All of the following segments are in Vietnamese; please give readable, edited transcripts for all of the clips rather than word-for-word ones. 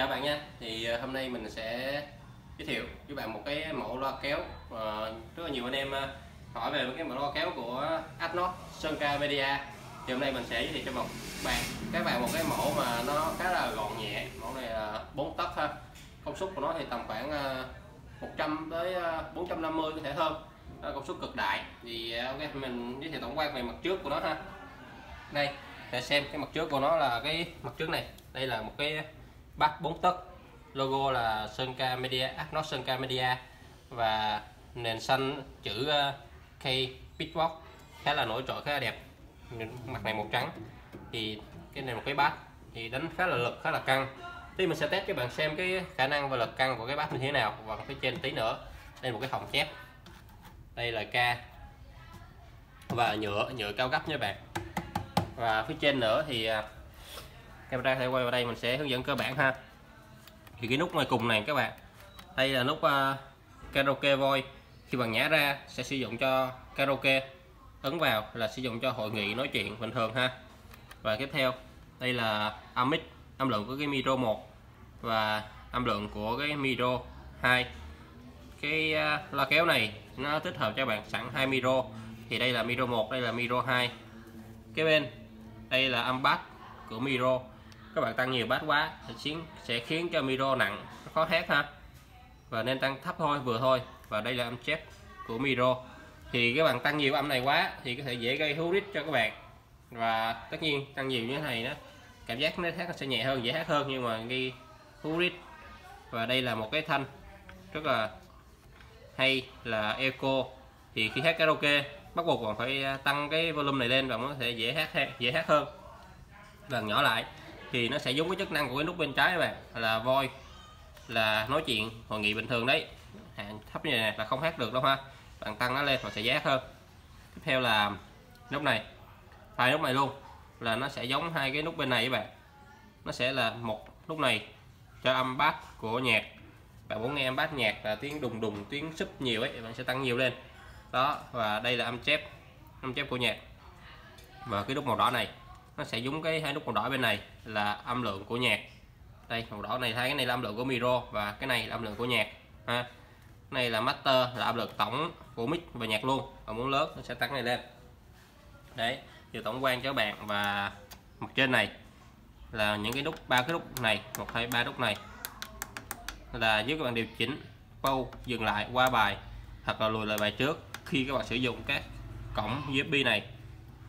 Chào các bạn nha. Thì hôm nay mình sẽ giới thiệu với bạn một cái mẫu loa kéo rất là nhiều anh em hỏi về cái mẫu loa kéo của Aptos Sơn Ca Media. Thì hôm nay mình sẽ giới thiệu cho các bạn một cái mẫu mà nó khá là gọn nhẹ. Mẫu này là 4 tấc ha. Công suất của nó thì tầm khoảng 100 tới 450 có thể hơn. Đó là công suất cực đại. Thì ok, mình giới thiệu tổng quan về mặt trước của nó ha. Đây, để xem cái mặt trước của nó là cái mặt trước này. Đây là một cái bát 4 tấc, logo là Sơn Ca Media, Aptos Sơn Ca Media và nền xanh chữ K Pitwalk khá là nổi trội, khá là đẹp. Mặt này màu trắng thì cái này một cái bát thì đánh khá là lực, khá là căng. Thì mình sẽ test các bạn xem cái khả năng và lực căng của cái bát như thế nào và cái trên tí nữa. Đây là một cái hồng chép, đây là ca và nhựa cao cấp nha bạn. Và phía trên nữa thì camera sẽ quay vào đây, mình sẽ hướng dẫn cơ bản ha. Thì cái nút ngoài cùng này các bạn, đây là nút karaoke voice. Khi bạn nhả ra sẽ sử dụng cho karaoke, ấn vào là sử dụng cho hội nghị nói chuyện bình thường ha. Và tiếp theo đây là âm mic, âm lượng của cái micro 1 và âm lượng của cái micro 2. Cái loa kéo này nó tích hợp cho bạn sẵn hai micro, thì đây là micro 1, đây là micro 2. Cái bên đây là âm bass của micro. Các bạn tăng nhiều bass quá sẽ khiến cho micro nặng, khó hát ha. Và nên tăng thấp thôi, vừa thôi. Và đây là âm chép của micro. Thì các bạn tăng nhiều âm này quá thì có thể dễ gây hú rít cho các bạn. Và tất nhiên tăng nhiều như thế này đó, cảm giác nó hát nó sẽ nhẹ hơn, dễ hát hơn nhưng mà gây hú rít. Và đây là một cái thanh rất là hay là echo. Thì khi hát karaoke bắt buộc còn phải tăng cái volume này lên và nó sẽ dễ hát hơn. Lần nhỏ lại thì nó sẽ giống với chức năng của cái nút bên trái các bạn, là voice là nói chuyện hội nghị bình thường đấy. Hạn thấp như này là không hát được đâu ha, bạn tăng nó lên và sẽ dễ hát hơn. Tiếp theo là nút này, hai nút này luôn là nó sẽ giống hai cái nút bên này các bạn. Nó sẽ là một nút này cho âm bass của nhạc, bạn muốn nghe âm bass nhạc là tiếng đùng đùng, tiếng súp nhiều ấy, bạn sẽ tăng nhiều lên đó. Và đây là âm chép của nhạc. Và cái nút màu đỏ này nó sẽ giống cái hai nút màu đỏ bên này là âm lượng của nhạc. Đây màu đỏ này, hai cái này là âm lượng của micro và cái này là âm lượng của nhạc ha. Cái này là master là âm lượng tổng của mic và nhạc luôn. Và muốn lớn nó sẽ tăng cái này lên. Đấy, thì tổng quan cho các bạn. Và mặt trên này là những cái nút, ba cái nút này, 1, 2, 3 nút này là giúp các bạn điều chỉnh pause, dừng lại, qua bài hoặc là lùi lại bài trước khi các bạn sử dụng các cổng USB này,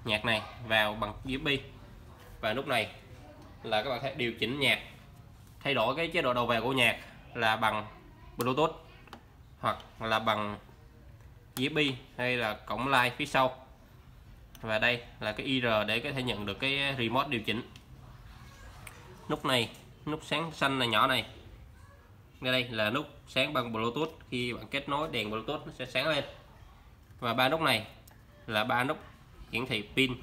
nhạc này vào bằng USB. Và nút này là các bạn thể điều chỉnh nhạc, thay đổi cái chế độ đầu vào của nhạc là bằng Bluetooth hoặc là bằng USB hay là cổng line phía sau. Và đây là cái IR để có thể nhận được cái remote điều chỉnh. Nút này, nút sáng xanh là nhỏ này, ngay đây là nút sáng bằng Bluetooth. Khi bạn kết nối đèn Bluetooth nó sẽ sáng lên. Và ba nút này là ba nút hiển thị pin.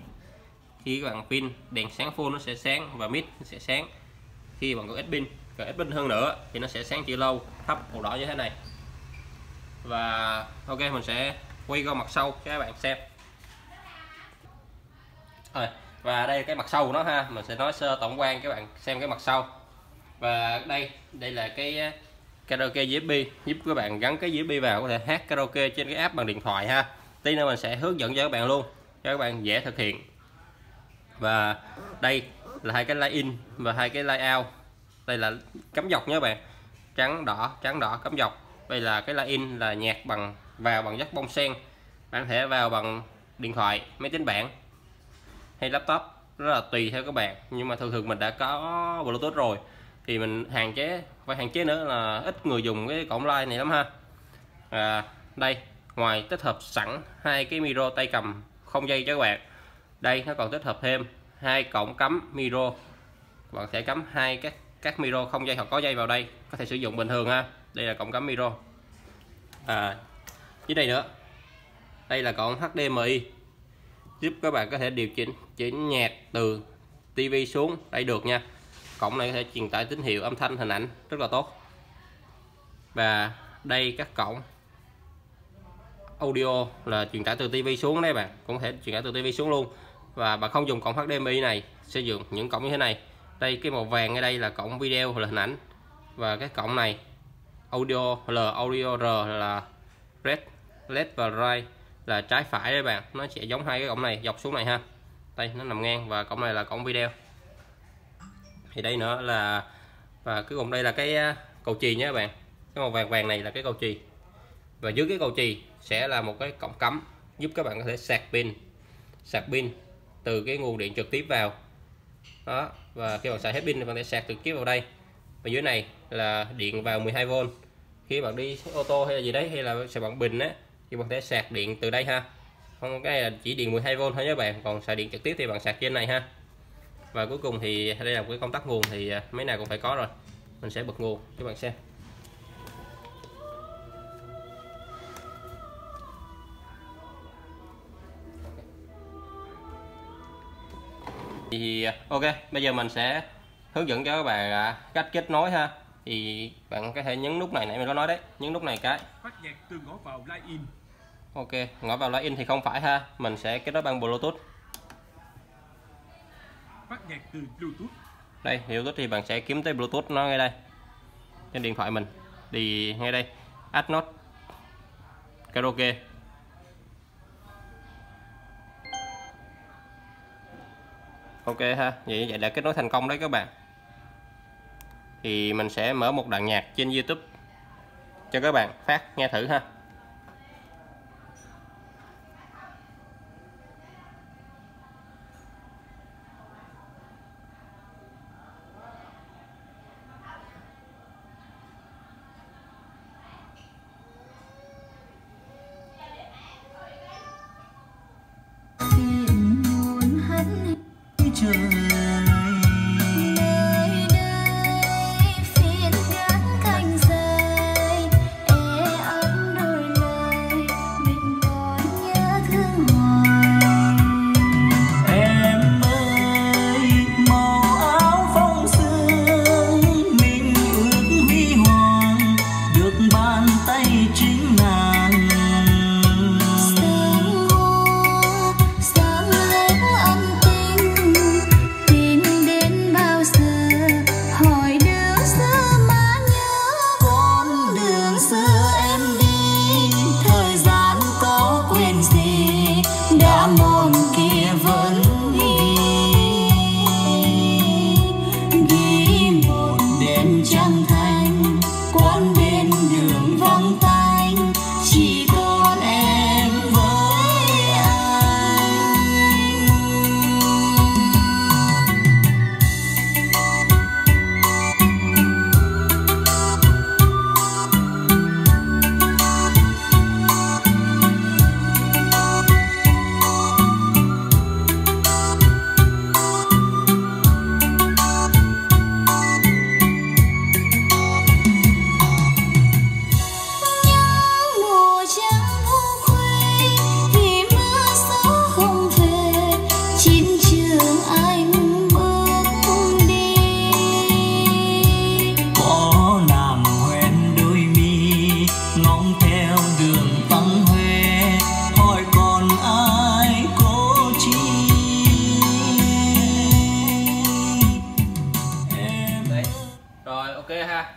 Khi các bạn pin, đèn sáng full nó sẽ sáng và mid sẽ sáng. Khi bạn có ít pin hơn nữa thì nó sẽ sáng chữ lâu, thấp, màu đỏ như thế này. Và ok, mình sẽ quay qua mặt sau cho các bạn xem. Và đây là cái mặt sau của nó ha, mình sẽ nói sơ tổng quan các bạn xem cái mặt sau. Và đây là cái karaoke USB, giúp các bạn gắn cái USB vào có thể hát karaoke trên cái app bằng điện thoại ha. Tí nữa mình sẽ hướng dẫn cho các bạn luôn, cho các bạn dễ thực hiện. Và đây là hai cái line in và hai cái line out. Đây là cắm dọc nha các bạn, trắng đỏ cắm dọc. Đây là cái line in là nhạc vào bằng jack bông sen. Bạn có thể vào bằng điện thoại, máy tính bảng hay laptop, rất là tùy theo các bạn. Nhưng mà thường mình đã có Bluetooth rồi thì mình phải hạn chế nữa là ít người dùng cái cổng line này lắm ha. Đây ngoài tích hợp sẵn hai cái micro tay cầm không dây cho các bạn, đây nó còn tích hợp thêm hai cổng cắm micro. Các bạn sẽ cắm hai các micro không dây hoặc có dây vào đây, có thể sử dụng bình thường ha. Đây là cổng cắm micro. Dưới đây nữa, đây là cổng HDMI giúp các bạn có thể điều chỉnh nhạc từ TV xuống đây được nha. Cổng này có thể truyền tải tín hiệu âm thanh, hình ảnh rất là tốt. Và đây các cổng audio là truyền tải từ TV xuống đấy bạn, cũng có thể truyền tải từ TV xuống luôn. Và bạn không dùng cổng HDMI này, sử dụng những cổng như thế này. Đây cái màu vàng ở đây là cổng video hoặc là hình ảnh. Và cái cổng này audio L, audio R là red, left và right là trái phải đấy bạn. Nó sẽ giống hai cái cổng này dọc xuống này ha. Đây nó nằm ngang, và cổng này là cổng video. Thì đây nữa là, và cái cổng đây là cái cầu chì nhé các bạn. Cái màu vàng vàng này là cái cầu chì. Và dưới cái cầu chì sẽ là một cái cổng cắm giúp các bạn có thể sạc pin từ cái nguồn điện trực tiếp vào. Đó, và khi bạn sạc hết pin thì bạn sẽ sạc trực tiếp vào đây. Và dưới này là điện vào 12V. Khi bạn đi ô tô hay là gì đấy, hay là sạc bạn bình á, thì bạn sẽ sạc điện từ đây ha. Không, cái này là chỉ điện 12V thôi nhé bạn, còn sạc điện trực tiếp thì bạn sạc trên này ha. Và cuối cùng thì đây là một cái công tắc nguồn, thì mấy nào cũng phải có rồi. Mình sẽ bật nguồn cho bạn xem. Thì ok, bây giờ mình sẽ hướng dẫn cho các bạn cách kết nối ha. Thì bạn có thể nhấn nút này, nãy mình có nói đấy, nhấn nút này cái phát nhạc từ ngõ vào line in. Ok, ngõ vào line in thì không phải ha, mình sẽ kết nối bằng Bluetooth. Phát nhạc từ Bluetooth. Đây, Bluetooth thì bạn sẽ kiếm tới Bluetooth nó ngay đây. Trên điện thoại mình thì ngay đây, Aptos Karaoke. Ok ha, vậy đã kết nối thành công đấy các bạn. Thì mình sẽ mở một đoạn nhạc trên YouTube cho các bạn phát nghe thử ha.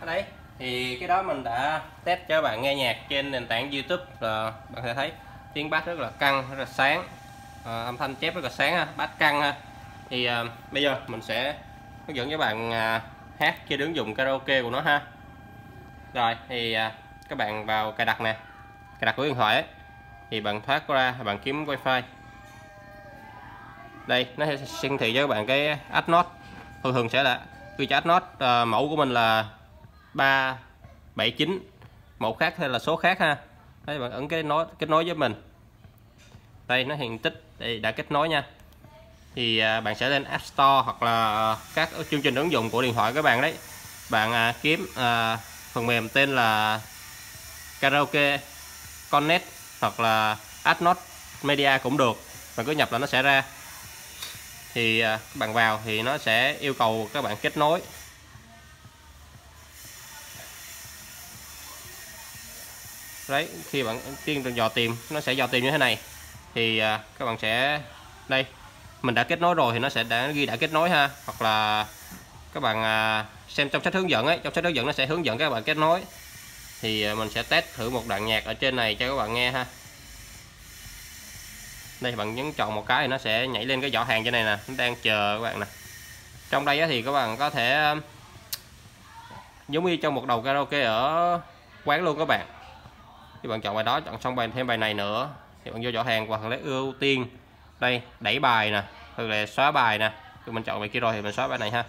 Đấy, thì cái đó mình đã test cho các bạn nghe nhạc trên nền tảng YouTube là bạn sẽ thấy tiếng bass rất là căng, rất là sáng, âm thanh chép rất là sáng ha, bass căng ha. Thì bây giờ mình sẽ hướng dẫn cho bạn hát trên ứng dụng karaoke của nó ha. Rồi thì các bạn vào cài đặt nè, cài đặt của điện thoại ấy, thì bạn thoát ra, bạn kiếm wifi. Đây nó sẽ hiển thị cho các bạn cái Aptos, thường sẽ là quy chữ Aptos, mẫu của mình là 379, mẫu khác hay là số khác ha. Đấy, bạn ấn cái nối kết nối với mình. Đây nó hiện tích đây, đã kết nối nha. Thì bạn sẽ lên App Store hoặc là các chương trình ứng dụng của điện thoại các bạn đấy. Bạn kiếm phần mềm tên là Karaoke Connect hoặc là Aptos Media cũng được. Bạn cứ nhập là nó sẽ ra. Thì các bạn vào thì nó sẽ yêu cầu các bạn kết nối. Đấy, khi bạn tiên dò tìm nó sẽ dò tìm như thế này thì các bạn sẽ, đây mình đã kết nối rồi thì nó sẽ đã ghi đã kết nối ha, hoặc là các bạn xem trong sách hướng dẫn ấy, trong sách hướng dẫn nó sẽ hướng dẫn các bạn kết nối. Thì mình sẽ test thử một đoạn nhạc ở trên này cho các bạn nghe ha. Đây bạn nhấn chọn một cái thì nó sẽ nhảy lên cái giỏ hàng trên này nè, nó đang chờ các bạn nè. Trong đây thì các bạn có thể giống như trong một đầu karaoke ở quán luôn các bạn. Thì bạn chọn bài đó, chọn xong bài thêm bài này nữa thì bạn vô giỏ hàng hoặc lấy ưu tiên. Đây, đẩy bài nè, thường là xóa bài nè. Thì mình chọn bài kia rồi thì mình xóa bài này ha.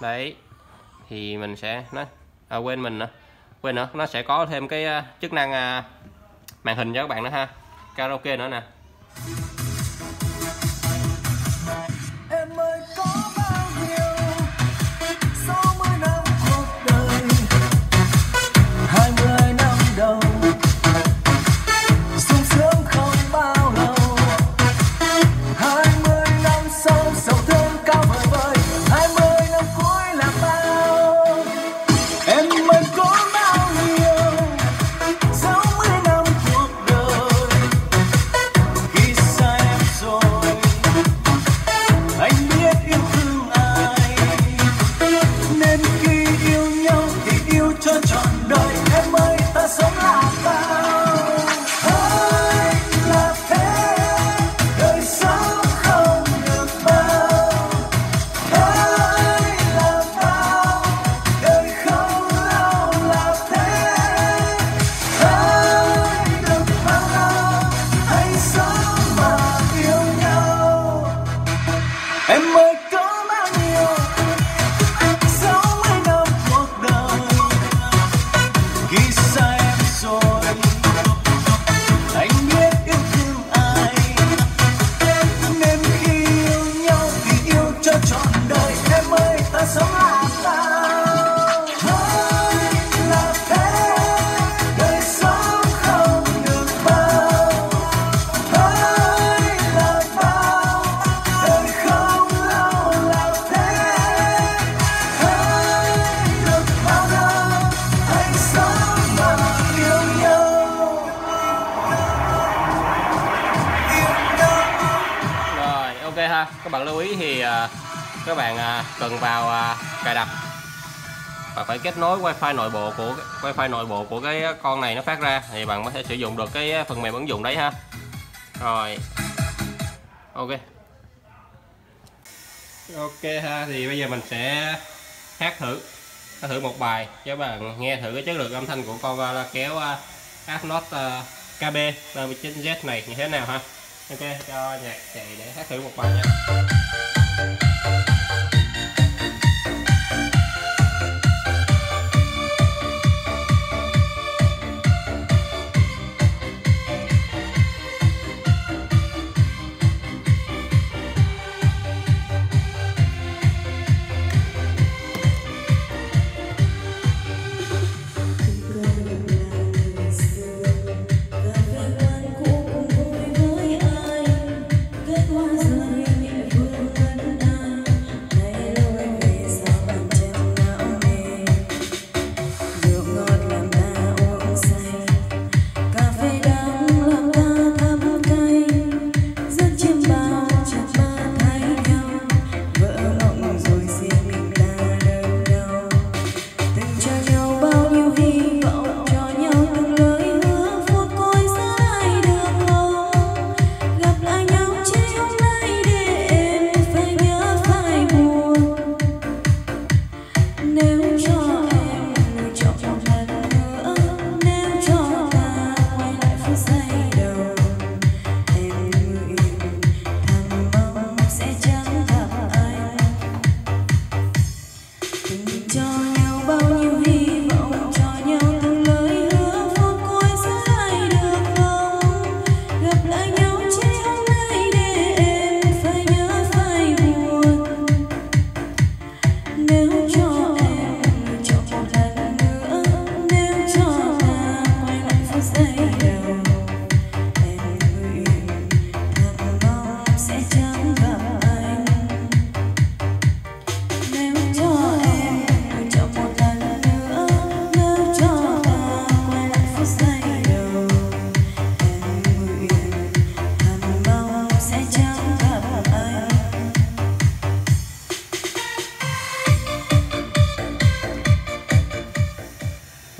Đấy. Thì mình sẽ nó quên nữa, nó sẽ có thêm cái chức năng màn hình cho các bạn nữa ha. Karaoke nữa nè. Các bạn lưu ý thì các bạn cần vào cài đặt và phải kết nối wifi nội bộ của cái con này nó phát ra thì bạn có thể sử dụng được cái phần mềm ứng dụng đấy ha. Rồi. Ok ha, thì bây giờ mình sẽ hát thử một bài cho các bạn nghe thử cái chất lượng âm thanh của con kéo Aptos KB39Z này như thế nào ha. Ok, cho nhạc chạy để hát thử một bài nha.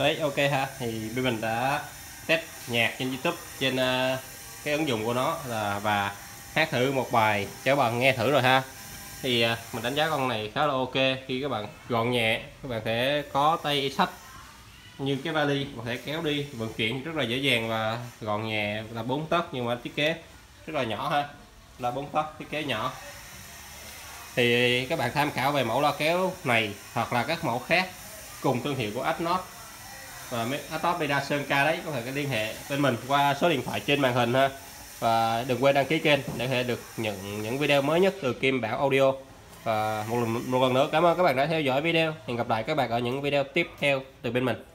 đấy, ok ha. Thì bên mình đã test nhạc trên YouTube trên cái ứng dụng của nó là và hát thử một bài cho các bạn nghe thử rồi ha. Thì mình đánh giá con này khá là ok khi các bạn gọn nhẹ, các bạn sẽ có tay sách như cái vali, có thể kéo đi vận chuyển rất là dễ dàng và gọn nhẹ, là 4 tấc nhưng mà thiết kế rất là nhỏ ha, là 4 tấc thiết kế nhỏ. Thì các bạn tham khảo về mẫu loa kéo này hoặc là các mẫu khác cùng thương hiệu của Aptos và Aptos Media Sơn Ca đấy, có thể liên hệ bên mình qua số điện thoại trên màn hình ha. Và đừng quên đăng ký kênh để có thể được nhận những video mới nhất từ Kim Bảo Audio. Và một lần nữa cảm ơn các bạn đã theo dõi video. Hẹn gặp lại các bạn ở những video tiếp theo từ bên mình.